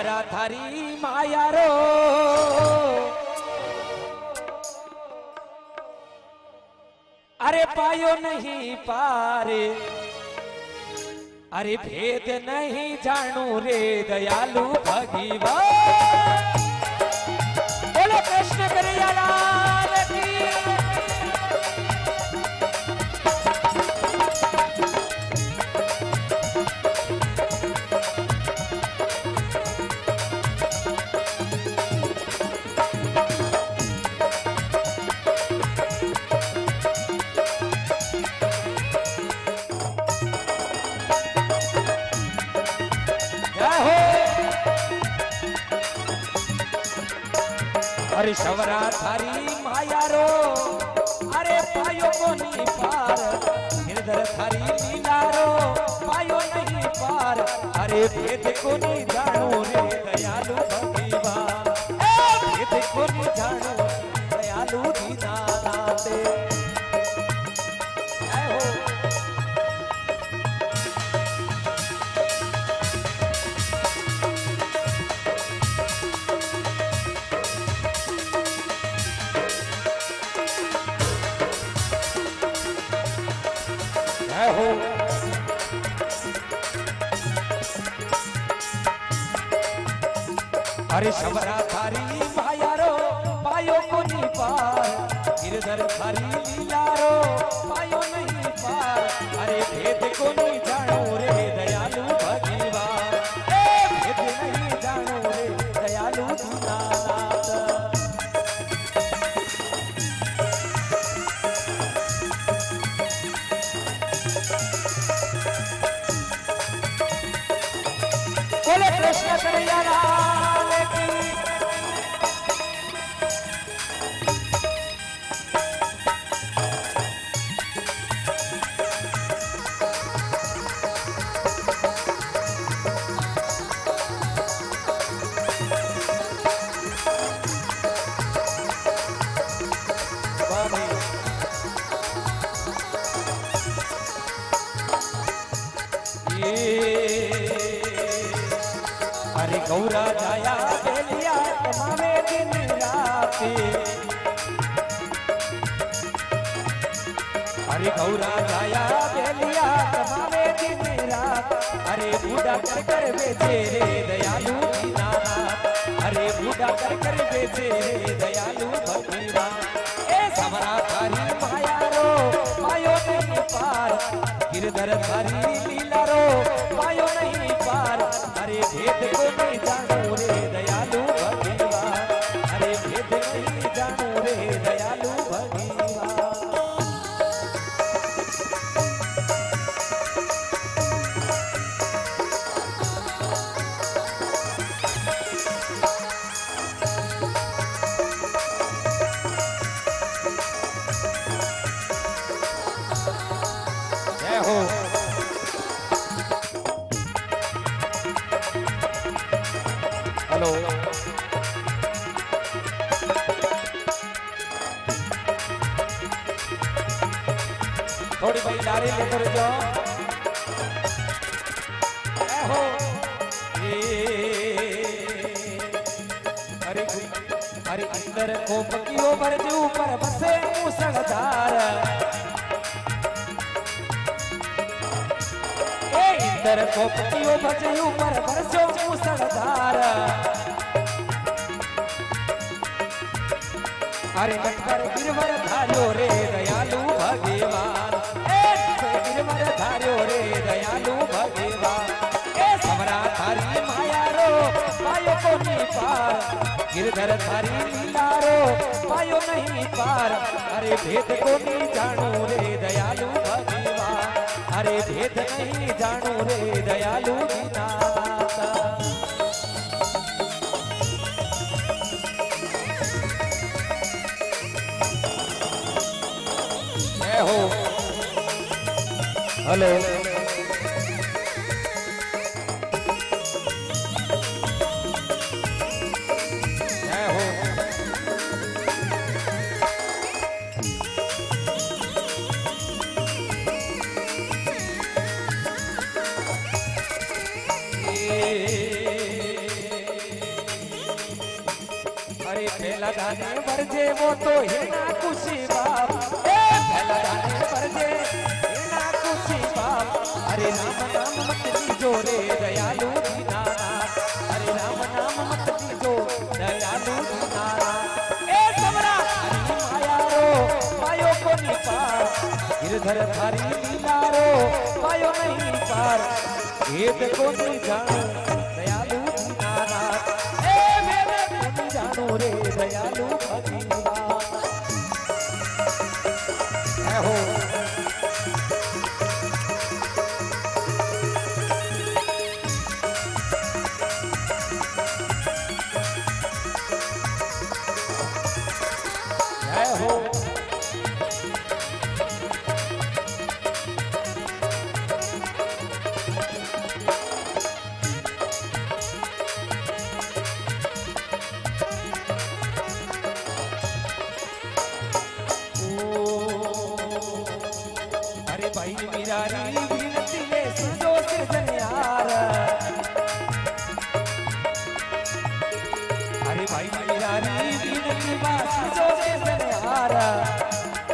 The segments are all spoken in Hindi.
थारी माया रो अरे पायो नहीं पारे अरे भेद नहीं जानू रे दयालु भगवान। बोलो कृष्ण कन्हैया लाल की। अरे सवरा थारी माया रो अरे पायो कोनी पार निर्धर थारी लीला रो पायो नहीं पार अरे भेद कोनी जानो रे दयालु भगवान। भेद कोनी जानो दयालु दीनानाथ। अरे सबरा थारी माया रो पायो कोनी पार गिरधर थारी लीला रो पायो नहीं पार अरे भेद कोनी जानो रे दयालु भगवान। भेद नहीं जानो रे दयालु दीनानाथ। बोले कृष्ण कन्हैया लाल। अरे गौरा जाया बेलिया कमावे दिन राती। अरे गौरा जाया बेलिया कमावे दिन रात अरे बूढ़ा कर बेचे रे दयालु दीनानाथ। अरे बूढ़ा कर बेचे रे दयालु भगवान। ए सबरा थारी माया रो पायो नहीं पार गिरधर थारी लीला रो पायो नहीं पार अरे भेद को नहीं जानो रे दयालु भगवान। अरे भेद नहीं जानो रे दयालु भगवान। जय हो। थोड़ी भाई लारी लेकर जाओ। हो अरे अरे अंदर को पकियो भर के ऊपर बसे मुसलधार। अंदर खोपटियों भजयू पर बरसो मुसलधार। अरे नटखट गिरवर धार्यो रे दयालु भगवान। गिरवर धार्यो रे दयालु भगवान। ए सबरा थारी माया रो पायो कोनी पार गिरधर थारी लीला रो पायो नहीं पार अरे भेद कोनी जानो रे दयालु भगवान। अरे भेद नहीं जानो रे दयालु दीनानाथ। जय हो। हेलो जय हो। अरे फैला धाने बरजे वो तो हिना खुशी बाप, फैला धाने बरजे हिना खुशी बाप। अरे राम नाम मत लीजो रे दयालु दीनानाथ, अरे राम नाम मत लीजो दयालु दीनानाथ। ए समरा हरि माया रो मायो को नहीं पार, गिरधर थारी लीला रो मायो नहीं पार। भेद को नहीं जानो रे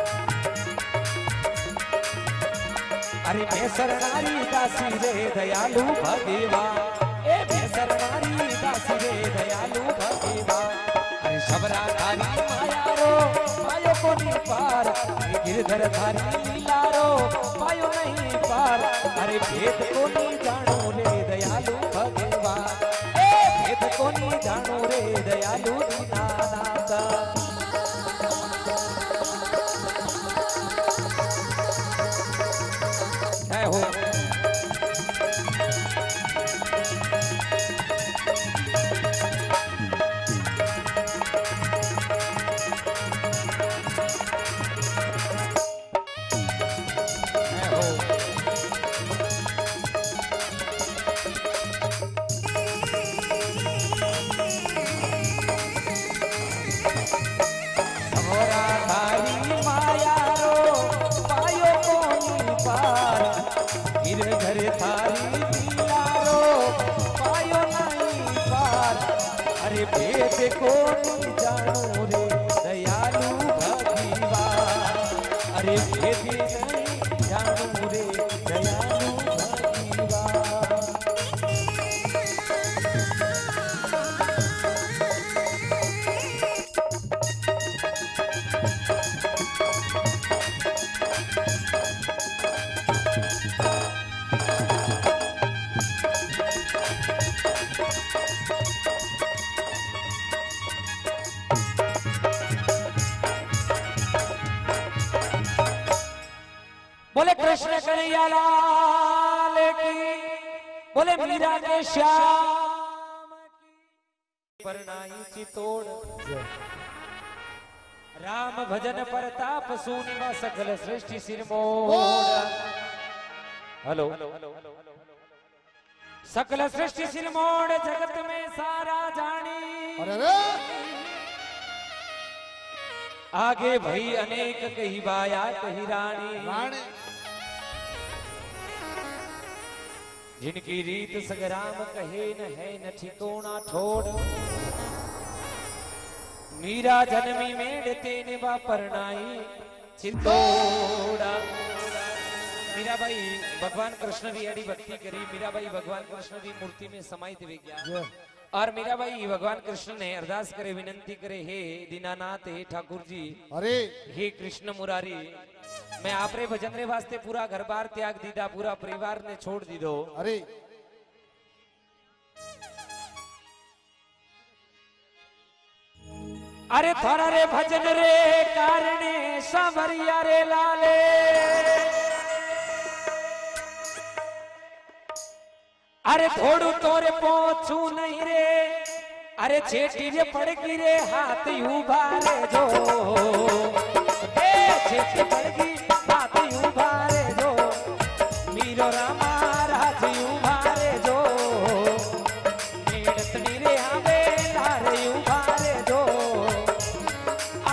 दयालु भगवान हो। अरे बेसर नारी दासी रे दयालु भगवा, ए बेसर नारी दासी रे दयालु भगवा। अरे सबरा धारी माया रो मायो को नहीं पार, गिरधर धारी लीला रो मायो नहीं पार। अरे भेद को नहीं जानो रे दयालु भगवा, ए भेद को नहीं जानो रे दयालु दीनानाथ। बोले कृष्ण कन्हैया लाल की, बोले मीरा के श्याम पर नाई चितोड़। राम भजन प्रताप सुनिवा सकल सृष्टि सिरमोर। हेलो सकल सृष्टि सिरमोर जगत में सारा जानी। आगे भई अनेक कही बाया कही रानी, जिनकी रीत सगराम कहे न है न ठिकोना ठोड़। मीरा जन्मी मेड़ तेने बा परनाई चितोड़ा। मीरा भाई भगवान कृष्ण की अड़ी भक्ति करी, मीरा भाई भगवान कृष्ण की मूर्ति में समाहित वे गया। और मीरा भाई भगवान कृष्ण ने अरदास करे विनंती करे, हे दीनानाथ हे ठाकुर जी, अरे हे कृष्ण मुरारी, मैं आप रे भजन रे वास्ते पूरा घर बार त्याग दीदा, पूरा परिवार ने छोड़ दी दो। अरे अरे थोड़ा रे भजन रे कारणे सावरिया रे लाले। अरे थोड़ू तोरे पहुंचू नहीं रे, अरे छेटी रे पड़गी रे हाथ यू भारे जो, ए छेटी पड़गी हाथ यू भारे जो, मीरो रामा हाथ यू भारे जो, मेड़तनी रे हमें लारे यू भारे जो।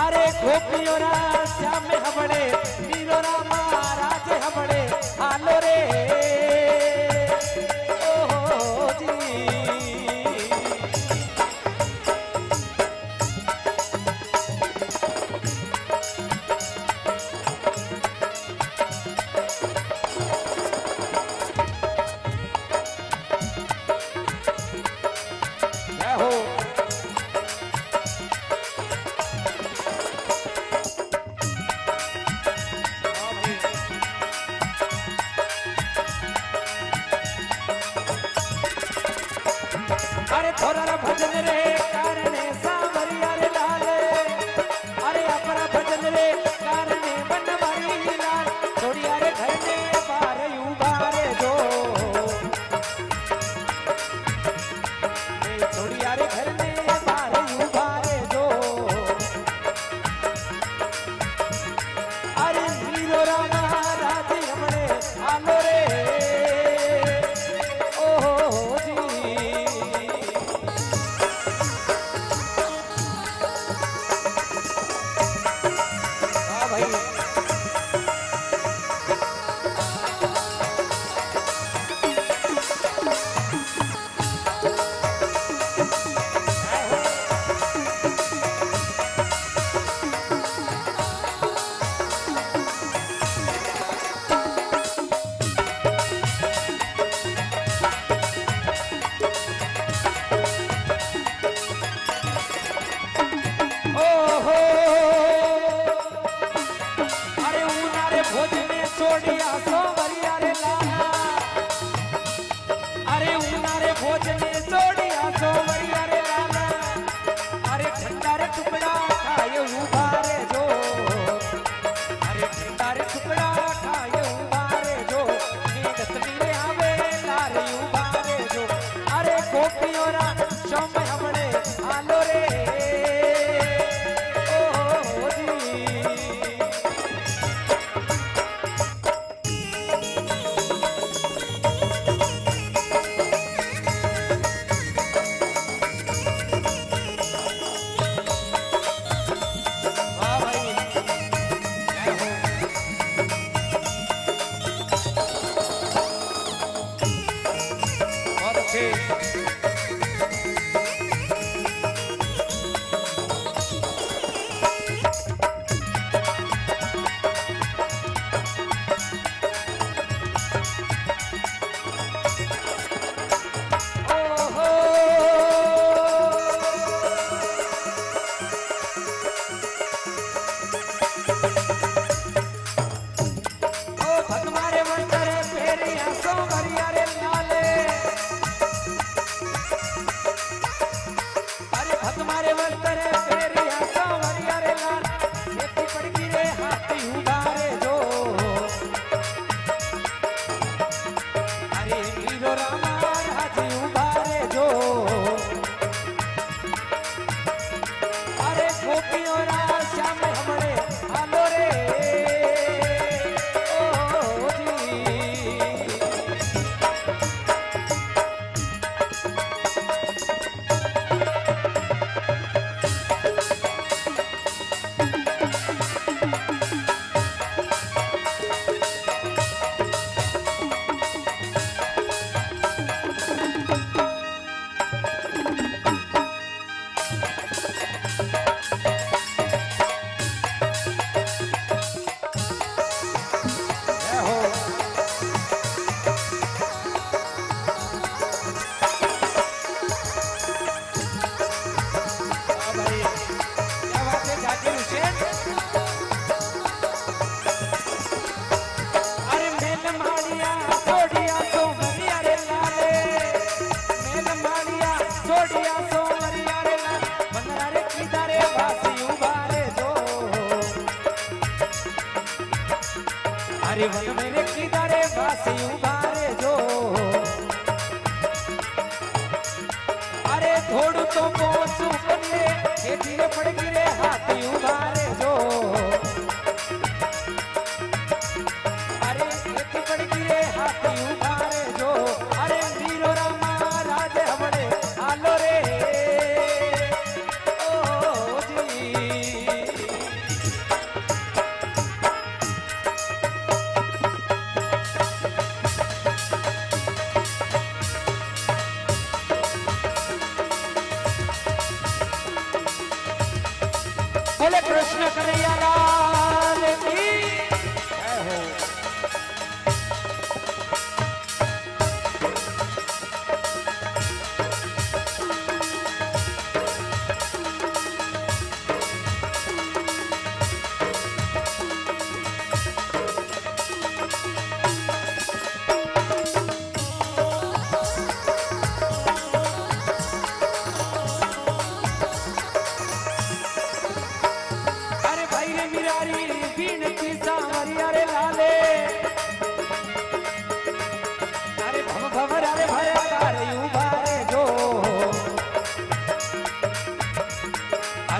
अरे गोपियों रा श्याम हबड़े, मीरो रामा राज हबड़े हालो रे। अरे थोड़ा भजन रे कारण सावरिया रे लाल, अरे अपना भजन रे कारण बनवारी लाल, थोड़ी अरे घर में बार उबारे दो, थोड़ी अरे घर में बार उबारे दो, अरे हीरो रामा राजी हमने आलो रे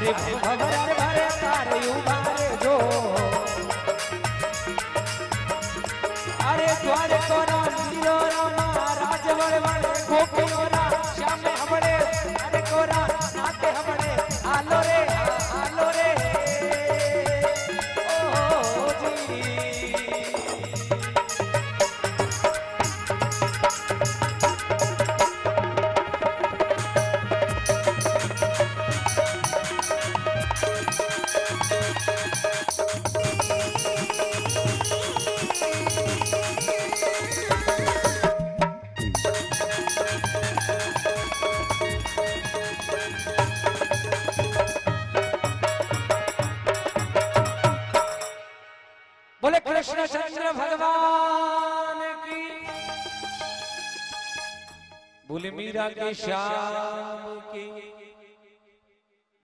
अरे भवर भरे तारे उभारे जो अरे द्वार को नीरो रामा राजवर वाले गोपियो रा श्यामे हमरे अरे कोरा आते हमरे आलो रे ओ जी कृष्णचंद्र भगवान की बोले मीरा के श्याम की।